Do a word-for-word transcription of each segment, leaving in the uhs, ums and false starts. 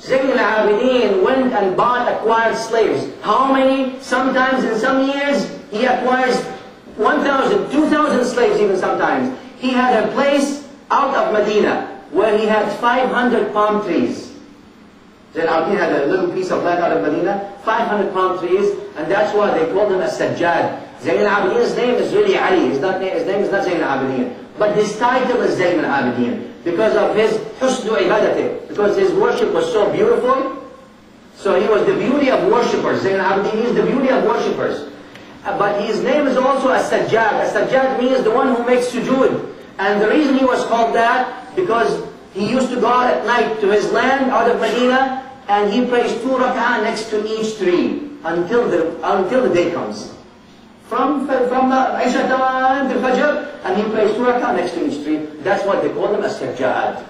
Zayn al-Abideen went and bought acquired slaves. How many? Sometimes in some years, he acquires one thousand, two thousand slaves even sometimes. He had a place out of Medina where he had five hundred palm trees. Zayn al-Abideen had a little piece of land out of Medina, five hundred palm trees, and that's why they called him a Sajjad. Zayn al-Abideen's name is really Ali. His name is not Zayn al-Abideen. But his title is Zayn al-Abideen because of his husnu ibadatih, because his worship was so beautiful. So he was the beauty of worshippers. Zayn al-Abideen is the beauty of worshippers. But his name is also a sajjad. A sajjad means the one who makes sujood. And the reason he was called that, because he used to go out at night to his land out of Medina, and he prays two rak'ah next to each tree until the, until the day comes. From from Isha time to Fajr, and he plays two rak'ah next to each tree. That's what they call him, a sajjad.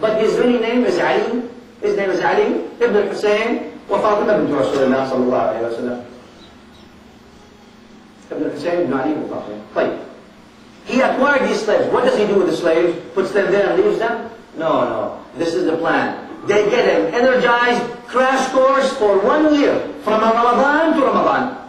But his really name is Ali. His name is Ali ibn al-Husayn wa Fatima bint Rasulullah sallallahu alayhi wa sallam. Ibn al-Husayn ibn Ali wa Fatima. Tayyib. He acquired these slaves. What does he do with the slaves? Puts them there and leaves them? No, no. This is the plan. They get an energized crash course for one year, from Ramadan to Ramadan.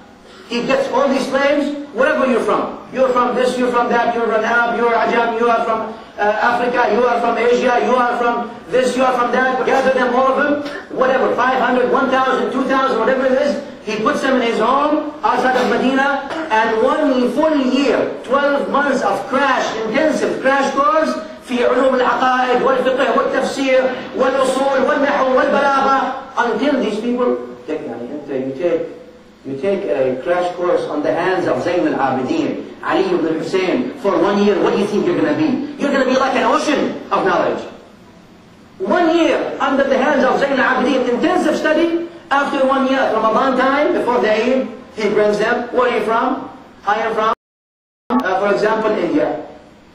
He gets all these slaves, wherever you're from. You're from this, you're from that, you're from Arab, you're Ajam, you are from uh, Africa, you are from Asia, you are from this, you are from that. Gather them, all of them, whatever, five hundred, one thousand, two thousand, whatever it is. He puts them in his home outside of Medina, and one full year, twelve months of crash, intensive crash course, في علوم العقائد والفقه والتفسير والأصول والنحو والبلاغة, until these people take, you take, You take a crash course on the hands of Zayn al-Abideen, Ali ibn al-Husayn, for one year. What do you think you're going to be? You're going to be like an ocean of knowledge. One year under the hands of Zayn al-Abideen, intensive study. After one year, Ramadan time, before the Eid, he brings them. Where are you from? I am from, uh, for example, India.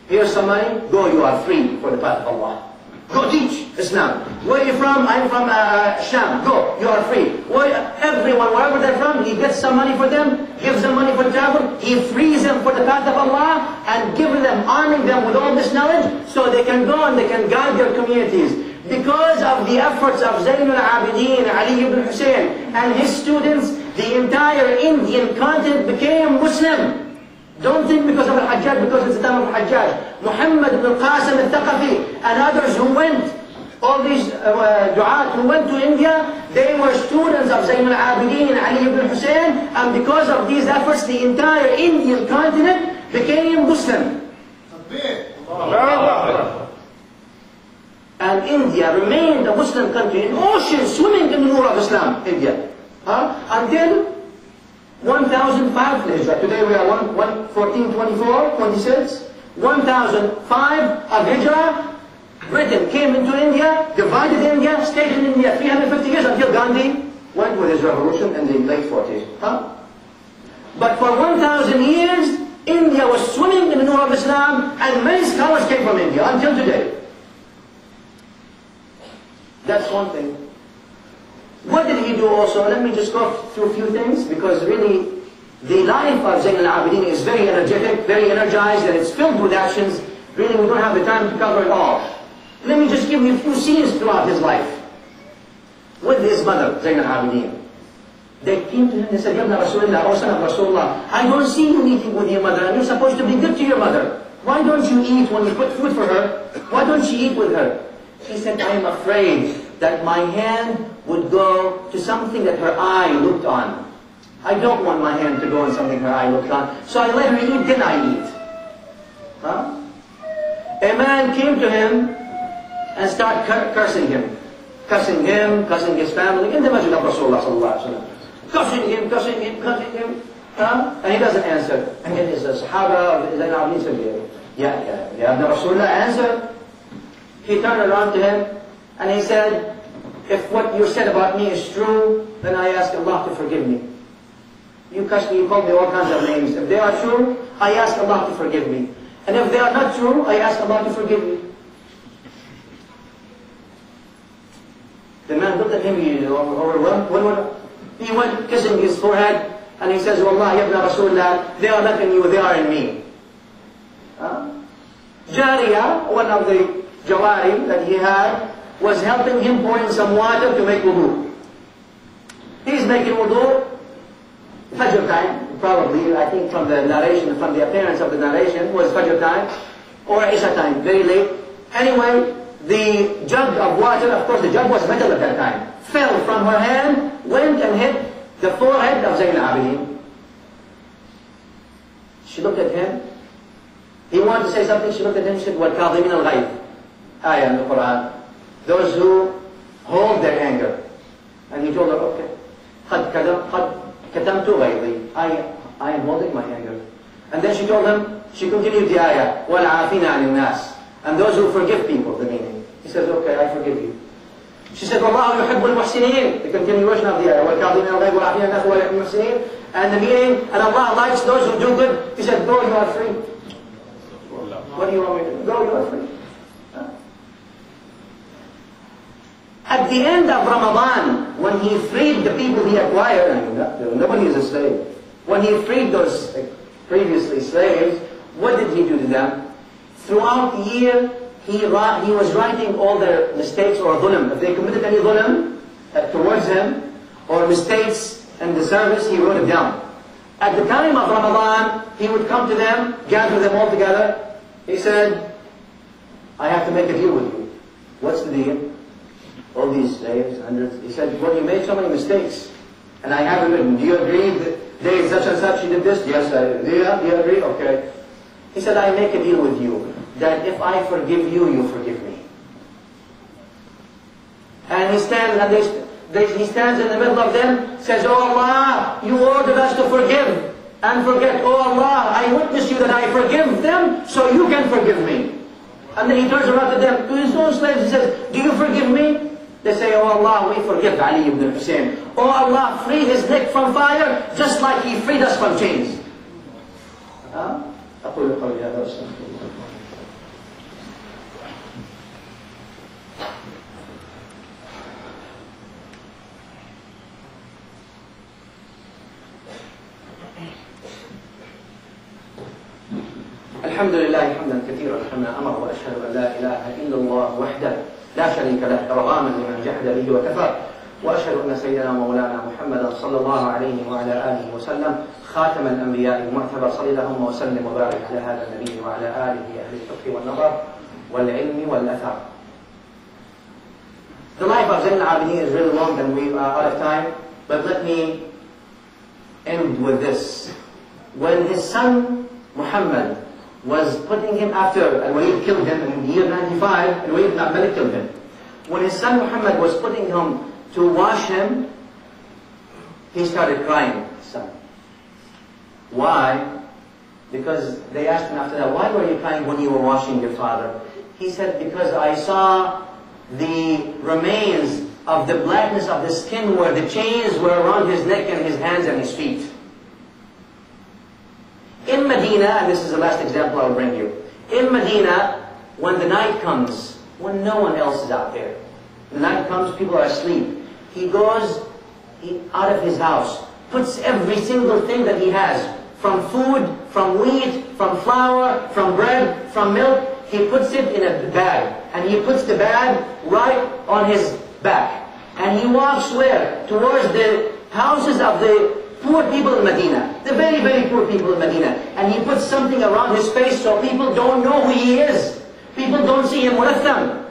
Here's some money. Go, you are free for the path of Allah. Go teach Islam. Where are you from? I'm from uh, Sham. Go. You are free. Where, everyone, wherever they're from, he gets some money for them, gives them money for travel. He frees them for the path of Allah and giving them, arming them with all this knowledge so they can go and they can guide their communities. Because of the efforts of Zayn al-Abideen, Ali ibn Husayn, and his students, the entire Indian continent became Muslim. Don't think because of Al-Hajjaj, because it's the time of Al-Hajjaj. Muhammad ibn Qasim al Thaqafi and others who went, all these uh, du'at who went to India, they were students of Zayn al-Abideen, Ali ibn Husayn, and because of these efforts, the entire Indian continent became Muslim. And India remained a Muslim country, an ocean swimming in the nur of Islam, India. Huh? Until one thousand five Hijrah. Today we are one, one, fourteen, twenty-four, twenty-six. one thousand five of Hijrah, Britain came into India, divided India, stayed in India three hundred fifty years until Gandhi went with his revolution in the late forties. Huh? But for one thousand years, India was swimming in the nur of Islam, and many scholars came from India until today. That's one thing. What did he do also? Let me just go through a few things, because really the life of Zayn al-Abideen is very energetic, very energized, and it's filled with actions. Really we don't have the time to cover it all. Let me just give you a few scenes throughout his life. With his mother, Zayn al-Abideen. They came to him and said, Yabna Rasulullah, O son of Rasulullah, I don't see you eating with your mother, and you're supposed to be good to your mother. Why don't you eat when you put food for her? Why don't you eat with her? She said, I am afraid that my hand would go to something that her eye looked on. I don't want my hand to go on something her eye looked on. So I let her eat, then I eat. Huh? A man came to him and started cur cursing him. Cussing him, cussing his family. In the masjid of Rasulullah sallallahu alayhi wa sallam. Cussing him, cussing him, cussing him. Huh? And he doesn't answer. And it is a sahaba, Zayn al-Abideen said, yeah, yeah, yeah, the Rasulullah answered. He turned around to him and he said, if what you said about me is true, then I ask Allah to forgive me. You cuss me, you call me all kinds of names. If they are true, I ask Allah to forgive me. And if they are not true, I ask Allah to forgive me. The man looked at him, he overwhelmed. He went kissing his forehead, and he says, Wallahi, Ibn Rasulullah, they are not in you, they are in me. Huh? Jariyah, one of the Jawari that he had, was helping him pour in some water to make wudu. He's making wudu, Fajr time, probably, I think from the narration, from the appearance of the narration, was Fajr time, or Isha time, very late. Anyway, the jug of water, of course the jug was metal at that time, fell from her hand, went and hit the forehead of Zayn al-Abideen. She looked at him. He wanted to say something, she looked at him, she said, وَالْكَاظِمِينَ الْغَيْظِ, ayah in the Quran. Those who hold their anger. And he told her, okay, قَدْ كَتَمْتُ غَيْظِي, I, I am holding my anger. And then she told him, she continued the ayah, وَالْعَافِينَ عَنِ النَّاسِ, and those who forgive people, the meaning. He says, okay, I forgive you. She said, وَاللَّهُ يُحِبُّ الْمُحْسِنِينَ, the continuation of the ayah, وَالْكَاظِمِينَ الْغَيْظِ وَالْعَافِينَ عَنِ النَّاسِ وَلَا يُحِبُّ الْمُحْسِنِينَ, and the meaning, and Allah likes those who do good. He said, go, you are free. What do you want me to do? Go, you are free. Huh? At the end of Ramadan, when he freed the people he acquired, I mean, nobody is a slave. When he freed those previously slaves, what did he do to them? Throughout the year, he, he was writing all their mistakes or dhulm. If they committed any dhulm towards him, or mistakes, and the service, he wrote it down. At the time of Ramadan, he would come to them, gather them all together. He said, I have to make a deal with you. What's the deal? All these slaves, hundreds. He said, well, you made so many mistakes, and I haven't written. Do you agree that they such and such, you did this? Yes, I did. Do you, do you agree? Okay. He said, I make a deal with you, that if I forgive you, you forgive me. And he stands, and they stand. He stands in the middle of them, says, Oh Allah, you ordered us to forgive and forget. Oh Allah, I witness you that I forgive them, so you can forgive me. And then he turns around to them, to his own slaves, he says, do you forgive me? They say, Oh Allah, we forgive Ali ibn al-Husayn. Oh Allah, free his neck from fire, just like he freed us from chains. Huh? الحمد لله حمدا كثيرا حمدا أمر وأشهد أن لا إله إلا الله وحده لا شريك له إرغاما لمن جحد به وكفر وأشهد أن سيدنا مولانا محمدا صلى الله عليه وعلى آله وسلم خاتم الأنبياء المعتبر صلى اللهم وسلم وبارك على هذا النبي وعلى آله أهل الفقه والنظر والعلم والأثر. The life of Zayn al-Abideen is really long and we are out of time, but let me end with this. When his son Muhammad was putting him after Al-Waleed killed him in the year ninety-five, Al-Waleed ibn al-Malik killed him. When his son Muhammad was putting him to wash him, he started crying, his son. Why? Because they asked him after that, why were you crying when you were washing your father? He said, because I saw the remains of the blackness of the skin where the chains were around his neck and his hands and his feet. In Medina, and this is the last example I'll bring you. In Medina, when the night comes, when no one else is out there, the night comes, people are asleep. He goes he, out of his house, puts every single thing that he has, from food, from wheat, from flour, from bread, from milk, he puts it in a bag. And he puts the bag right on his back. And he walks where? Towards the houses of the poor people in Medina, the very, very poor people in Medina. And he puts something around his face so people don't know who he is. People don't see him with them.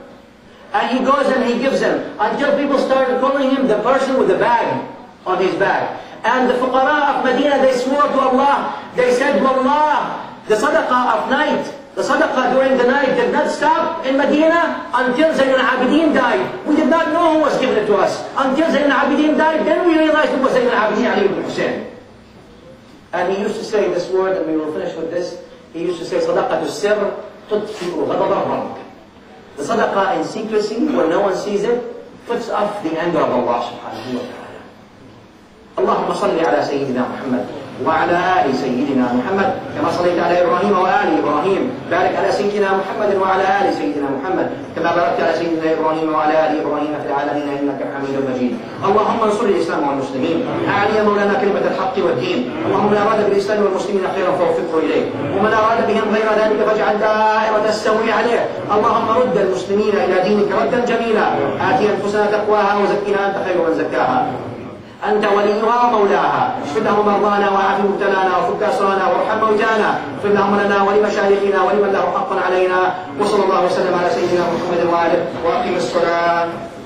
And he goes and he gives them until people started calling him the person with the bag on his back. And the fuqara of Medina, they swore to Allah. They said, Wallah, the sadaqah of night, the sadaqah during the night did not stop in Medina until Zayn al-Abideen died. We did not know who was giving it to us. Until Zayn al-Abideen died, then we realized it was Zayn al-Abideen Ali ibn al-Husayn. And he used to say this word, and we will finish with this. He used to say, Sadaqatu sirr tudfi'u ghadab. The sadaqah in secrecy, when no one sees it, puts off the anger of Allah subhanahu wa ta'ala. Allahumma salli ala Sayyidina Muhammad. وعلى آل سيدنا محمد كما صليت على إبراهيم وآل إبراهيم، بارك على سيدنا محمد وعلى آل سيدنا محمد كما باركت على سيدنا إبراهيم وعلى آل إبراهيم في العالمين إنك حميد مجيد. اللهم انصر الإسلام والمسلمين، أعلي يا مولانا كلمة الحق والدين، اللهم من أراد بالإسلام والمسلمين خيرا فوفقه إليه، ومن أراد بهم غير ذلك فاجعل دائرة السوء عليه. اللهم رد المسلمين إلى دينك ردا جميلا، آتي أنفسنا تقواها وزكها أنت خير من زكاها، أنت وليها ومولاها. اغفر لهم مرضانا وعاف مبتلانا وفك أسرانا وارحم موتانا، اغفر لهم لنا ولمشايخنا ولمن له حق علينا، وصلى الله وسلم على سيدنا محمد وآله، وأقم الصلاة.